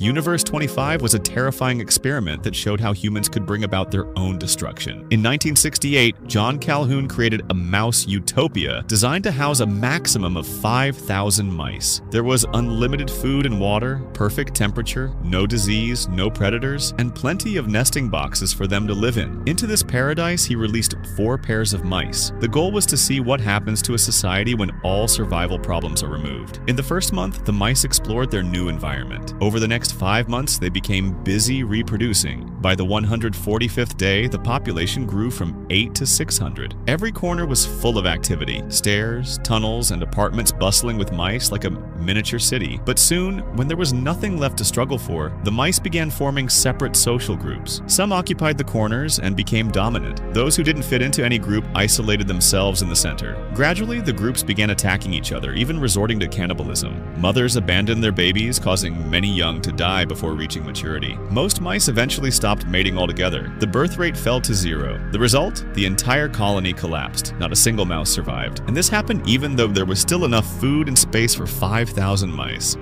Universe 25 was a terrifying experiment that showed how humans could bring about their own destruction. In 1968, John Calhoun created a mouse utopia designed to house a maximum of 5,000 mice. There was unlimited food and water, perfect temperature, no disease, no predators, and plenty of nesting boxes for them to live in. Into this paradise, he released 4 pairs of mice. The goal was to see what happens to a society when all survival problems are removed. In the first month, the mice explored their new environment. Over the next 5 months, they became busy reproducing. By the 145th day, the population grew from 8 to 600. Every corner was full of activity, stairs, tunnels, and apartments bustling with mice like a miniature city. But soon, when there was nothing left to struggle for, the mice began forming separate social groups. Some occupied the corners and became dominant. Those who didn't fit into any group isolated themselves in the center. Gradually, the groups began attacking each other, even resorting to cannibalism. Mothers abandoned their babies, causing many young to die before reaching maturity. Most mice eventually stopped mating altogether. The birth rate fell to 0. The result? The entire colony collapsed. Not a single mouse survived. And this happened even though there was still enough food and space for 5,000 mice.